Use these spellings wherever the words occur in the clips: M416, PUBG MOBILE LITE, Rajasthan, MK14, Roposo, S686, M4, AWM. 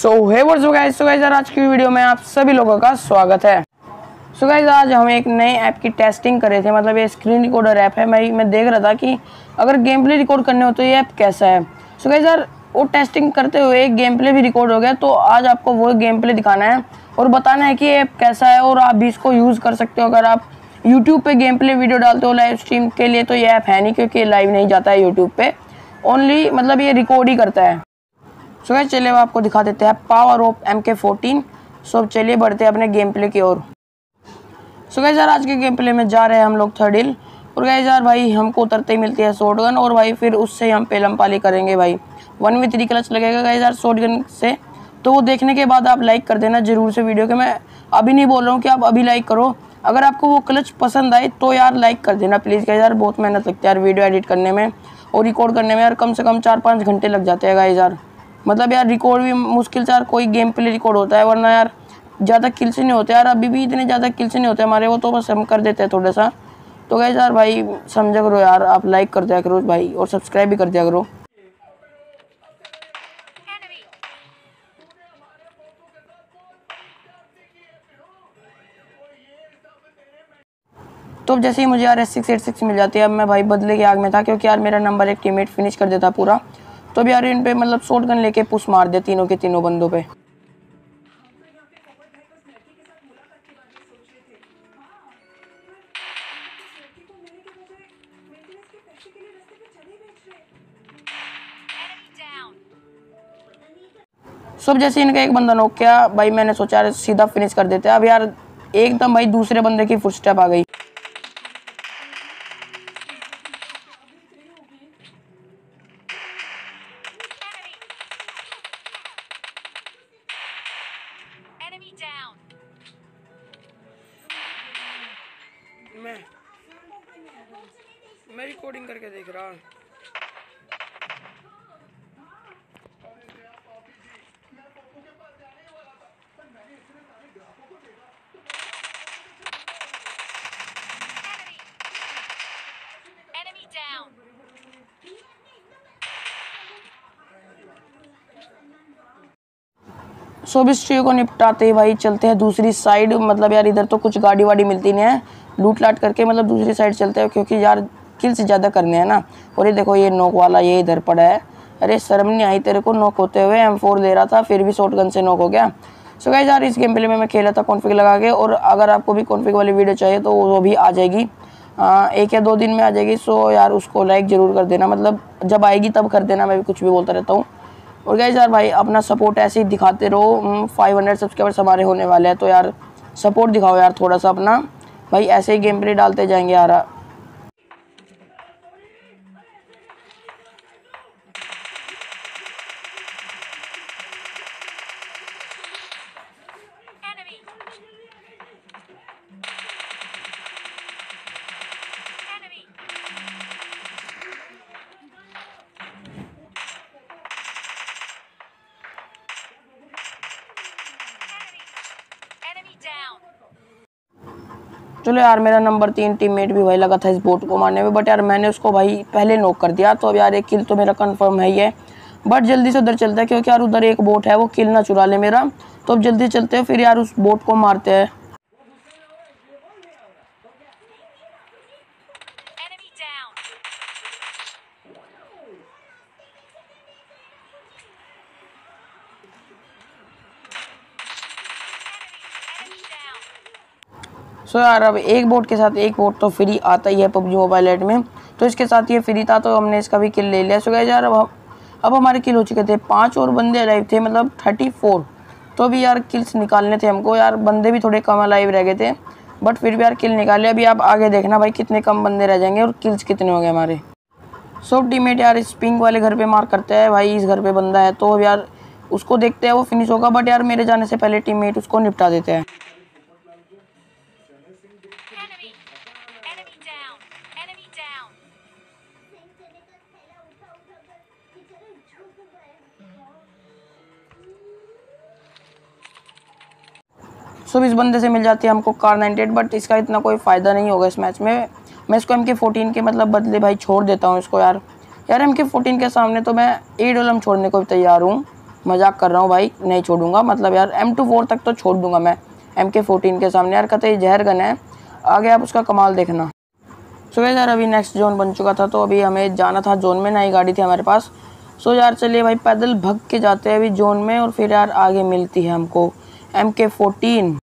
सो guys आज की video में आप सभी लोगों का स्वागत है। सो गाइस आज हम एक नए ऐप की टेस्टिंग कर रहे थे, मतलब ये स्क्रीन रिकॉर्डर ऐप है। मैं देख रहा था कि अगर गेम प्ले रिकॉर्ड करने हो तो ये ऐप कैसा है। सो गाइस यार वो टेस्टिंग करते हुए एक गेम प्ले भी रिकॉर्ड हो गया, तो आज आपको वो गेम प्ले दिखाना है और बताना है कि ये ऐप कैसा है और आप भी इसको यूज़ कर सकते हो। अगर आप यूट्यूब पर गेम प्ले वीडियो डालते हो लाइव स्ट्रीम के लिए तो ये ऐप है नहीं, क्योंकि लाइव नहीं जाता है यूट्यूब पर, ओनली मतलब ये रिकॉर्ड ही करता है। सो गाइस चलिए अब आपको दिखा देते हैं पावर ऑफ MK14। सो चलिए बढ़ते हैं अपने गेम प्ले की ओर। सो गाइस यार आज के गेम प्ले में जा रहे हैं हम लोग थर्ड हिल, और गाइस यार भाई हमको उतरते ही मिलती है शॉटगन, और भाई फिर उससे हम पेलमपाली करेंगे। भाई 1v3 क्लच लगेगा गाइस यार शॉटगन से, तो वो देखने के बाद आप लाइक कर देना जरूर से वीडियो के। मैं अभी नहीं बोल रहा हूँ कि आप अभी लाइक करो, अगर आपको वो क्लच पसंद आए तो यार लाइक कर देना प्लीज़। गाइस यार बहुत मेहनत लगती है यार वीडियो एडिट करने में और रिकॉर्ड करने में, यार कम से कम 4-5 घंटे लग जाते हैं गाइस यार, मतलब यार रिकॉर्ड भी मुश्किल से यार कोई गेम प्ले रिकॉर्ड होता है, वरना यार ज़्यादा किल्स नहीं होते यार। अभी भी इतने ज़्यादा किल्स नहीं होते हमारे, वो तो बस हम कर देते हैं थोड़ा सा। तो गाइस यार भाई समझा करो यार, आप लाइक कर दिया करो भाई और सब्सक्राइब भी कर दिया करो। तो जैसे ही मुझे यार S686 मिल जाती है, अब मैं भाई बदले की आग में था, क्योंकि यार मेरा नंबर एक टीममेट फिनिश कर देता पूरा। तो अब यार इन पे मतलब शॉटगन लेके पुश मार दिया तीनों के तीनों बंदों पे। सब जैसे इनका एक बंदा नॉक किया भाई, मैंने सोचा यार सीधा फिनिश कर देते हैं। अब यार एकदम भाई दूसरे बंदे की फुटस्टेप आ गई। मैं रिकॉर्डिंग करके देख रहा हूँ। सो अब इस ट्री को निपटाते ही भाई चलते हैं दूसरी साइड, मतलब यार इधर तो कुछ गाड़ी वाड़ी मिलती नहीं है, लूट लाट करके मतलब दूसरी साइड चलते हैं, क्योंकि यार किल्स ज़्यादा करने हैं ना। और ये देखो ये नोक वाला ये इधर पड़ा है, अरे शर्म नहीं आई तेरे को, नोक होते हुए M4 ले रहा था फिर भी शॉटगन से नोक हो गया। सो गाइस यार इस गेम प्ले में मैं खेला था कॉन्फिग लगा के, और अगर आपको भी कॉन्फिग वाली वीडियो चाहिए तो वो भी आ जाएगी 1 या 2 दिन में आ जाएगी। सो यार उसको लाइक ज़रूर कर देना, मतलब जब आएगी तब कर देना, मैं भी कुछ भी बोलता रहता हूँ। और गाइस यार भाई अपना सपोर्ट ऐसे ही दिखाते रहो, 500 सब्सक्राइबर्स हमारे होने वाले हैं, तो यार सपोर्ट दिखाओ यार थोड़ा सा अपना भाई, ऐसे ही गेम प्ले डालते जाएंगे यार। चलो यार मेरा नंबर 3 टीममेट भी भाई लगा था इस बोट को मारने में, बट यार मैंने उसको भाई पहले नॉक कर दिया। तो अब यार एक किल तो मेरा कंफर्म है ही है, बट जल्दी से उधर चलता है, क्योंकि यार उधर एक बोट है वो किल ना चुरा ले मेरा। तो अब जल्दी चलते हैं फिर यार उस बोट को मारते हैं। सो यार अब एक बोट के साथ एक बोट तो फ्री आता ही है PUBG मोबाइल लाइट में, तो इसके साथ ये फ्री था तो हमने इसका भी किल ले लिया। सो गाइस यार अब हमारे किल हो चुके थे 5 और बंदे अलाइव थे, मतलब 34। तो अभी यार किल्स निकालने थे हमको, यार बंदे भी थोड़े कम अलाइव रह गए थे, बट फिर भी यार किल निकाले। अभी आप आगे देखना भाई कितने कम बंदे रह जाएंगे और किल्स कितने हो गए हमारे। सब टीममेट यार इस पिंग वाले घर पर मार करते हैं भाई, इस घर पर बंदा है तो अब यार उसको देखते हैं वो फिनिश होगा, बट यार मेरे जाने से पहले टीममेट उसको निपटा देते हैं। सो इस बंदे से मिल जाती है हमको कार 98, बट इसका इतना कोई फ़ायदा नहीं होगा इस मैच में। मैं इसको MK14 के मतलब बदले भाई छोड़ देता हूँ इसको यार। MK14 के सामने तो मैं $8 छोड़ने को भी तैयार हूँ, मजाक कर रहा हूँ भाई, नहीं छोड़ूंगा। मतलब यार M24 तक तो छोड़ दूंगा मैं MK14 के सामने यार, कतई जहर गन है। आगे आप उसका कमाल देखना। सो यार अभी नेक्स्ट जोन बन चुका था, तो अभी हमें जाना था जोन में, नई गाड़ी थी हमारे पास। सो यार चलिए भाई पैदल भग के जाते हैं अभी जोन में, और फिर यार आगे मिलती है हमको MK14।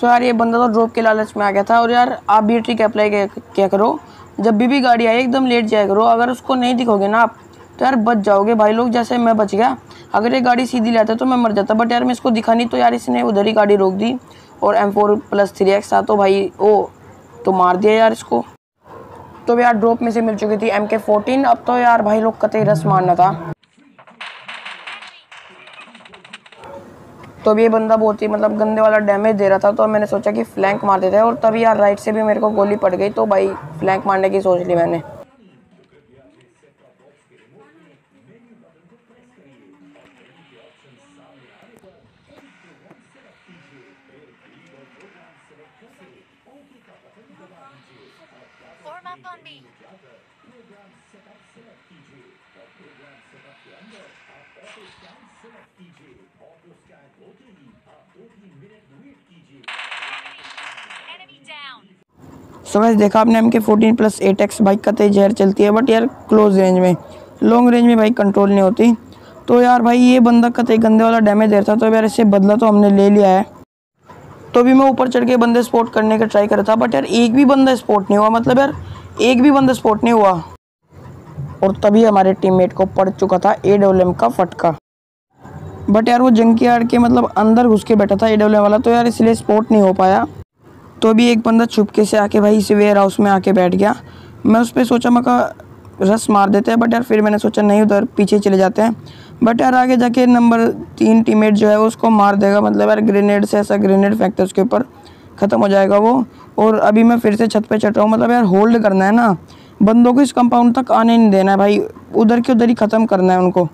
सो यार ये बंदा तो ड्रॉप के लालच में आ गया था। और यार आप भी ट्रिक अप्लाई क्या करो, जब भी गाड़ी आए एकदम लेट जाया करो। अगर उसको नहीं दिखोगे ना आप तो यार बच जाओगे भाई लोग, जैसे मैं बच गया। अगर ये गाड़ी सीधी लाता तो मैं मर जाता, बट यार मैं इसको दिखा नहीं, तो यार इसने उधर ही गाड़ी रोक दी। और M4+3X था तो भाई ओ तो मार दिया यार इसको। तो यार ड्रॉप में से मिल चुकी थी MK14। अब तो यार भाई लोग कतई रस मारना था। तो अब ये बंदा बहुत ही मतलब गंदे वाला डैमेज दे रहा था, तो मैंने सोचा कि फ्लैंक मार देते हैं। और तभी यार राइट से भी मेरे को गोली पड़ गई, तो भाई फ्लैंक मारने की सोच ली मैंने। सो गाइस देखा आपने MK14+8X बाइक कतई जहर चलती है, बट यार क्लोज रेंज में, लॉन्ग रेंज में भाई कंट्रोल नहीं होती। तो यार भाई ये बंदा कतई गंदे वाला डैमेज दे रहा था, तो यार इससे बदला तो हमने ले लिया है। तो भी मैं ऊपर चढ़ के बंदे स्पॉट करने का ट्राई कर रहा था, बट यार एक भी बंदा स्पॉट नहीं हुआ। मतलब यार एक भी बंदा स्पॉट नहीं हुआ, और तभी हमारे टीममेट को पड़ चुका था AWM का फटका। बट यार वो जंकी यार्ड के मतलब अंदर घुस के बैठा था AWM वाला, तो यार इसलिए स्पॉट नहीं हो पाया। तो भी एक बंदा छुपके से आके भाई इस वेयर हाउस में आके बैठ गया। मैं उस पर सोचा मैं कहा रस मार देते हैं, बट यार फिर मैंने सोचा नहीं, उधर पीछे चले जाते हैं। बट यार आगे जाके नंबर 3 टीममेट जो है उसको मार देगा। मतलब यार ग्रेनेड से ऐसा ग्रेनेड फेंकता है उसके ऊपर, ख़त्म हो जाएगा वो। और अभी मैं फिर से छत पे चढ़ रहा हूँ। मतलब यार होल्ड करना है ना बंदों को, इस कंपाउंड तक आने नहीं देना है भाई, उधर के उधर ही ख़त्म करना है उनको।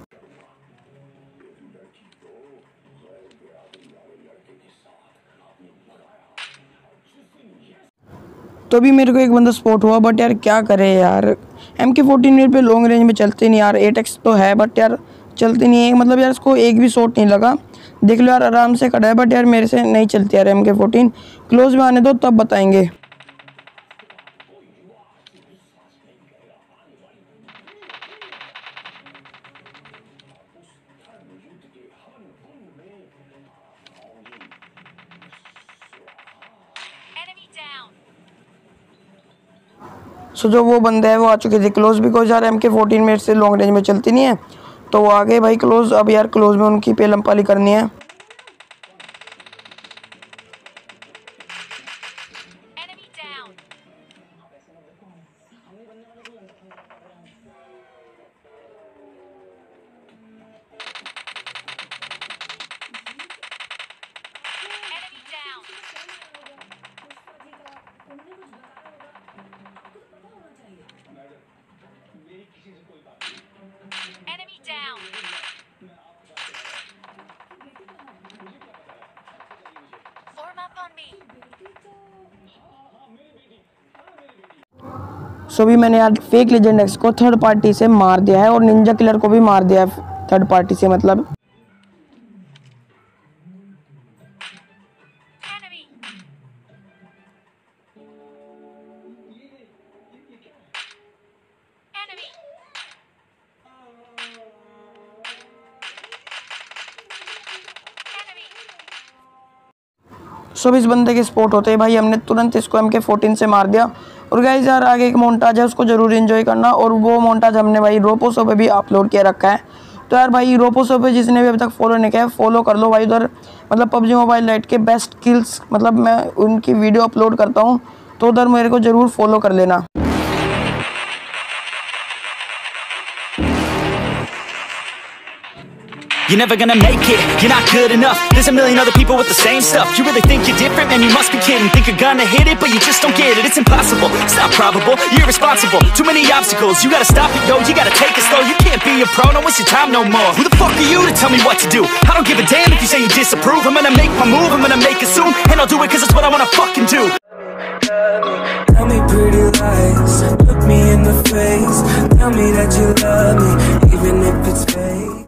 तो भी मेरे को एक बंदा स्पॉट हुआ, बट यार क्या करे यार MK14 मेरे पे लॉन्ग रेंज में चलती नहीं यार। 8X तो है बट यार चलती नहीं है। मतलब यार इसको एक भी शॉट नहीं लगा, देख लो यार आराम से खड़ा है, बट यार मेरे से नहीं चलती यार MK14। क्लोज में आने दो तब बताएंगे। सो जो वो बंदे हैं वो आ चुके थे क्लोज, बिकॉज यार MK14 मेरे से लॉन्ग रेंज में चलती नहीं है, तो वो आ गए भाई क्लोज। अब यार क्लोज में उनकी पेलमपाली करनी है। सो भी मैंने यार फेक लेजेंड एक्स को थर्ड पार्टी से मार दिया है, और निंजा किलर को भी मार दिया है थर्ड पार्टी से। मतलब सो इस बंदे के स्पॉट होते हैं भाई, हमने तुरंत इसको MK14 से मार दिया। और गाइस यार आगे एक मोन्टाज है, उसको जरूर एंजॉय करना। और वो मोन्टाज हमने भाई ROPOSO पे भी अपलोड किया रखा है, तो यार भाई ROPOSO पे जिसने भी अभी तक फॉलो नहीं किया है फॉलो कर लो भाई। उधर मतलब PUBG मोबाइल लाइट के बेस्ट किल्स, मतलब मैं उनकी वीडियो अपलोड करता हूँ, तो उधर मेरे को ज़रूर फॉलो कर लेना। You're never gonna make it, you're not good enough. There's a million other people with the same stuff. You really think you're different? Man, you must be kidding. Think you're gonna hit it, but you just don't get it. It's impossible, it's not probable, you're irresponsible. Too many obstacles, you gotta stop it, yo. You gotta take it slow, you can't be a pro. No, it's your time no more. Who the fuck are you to tell me what to do? I don't give a damn if you say you disapprove. I'm gonna make my move, I'm gonna make it soon. And I'll do it cause it's what I wanna fucking do. Tell me pretty lies, look me in the face. Tell me that you love me, even if it's fake.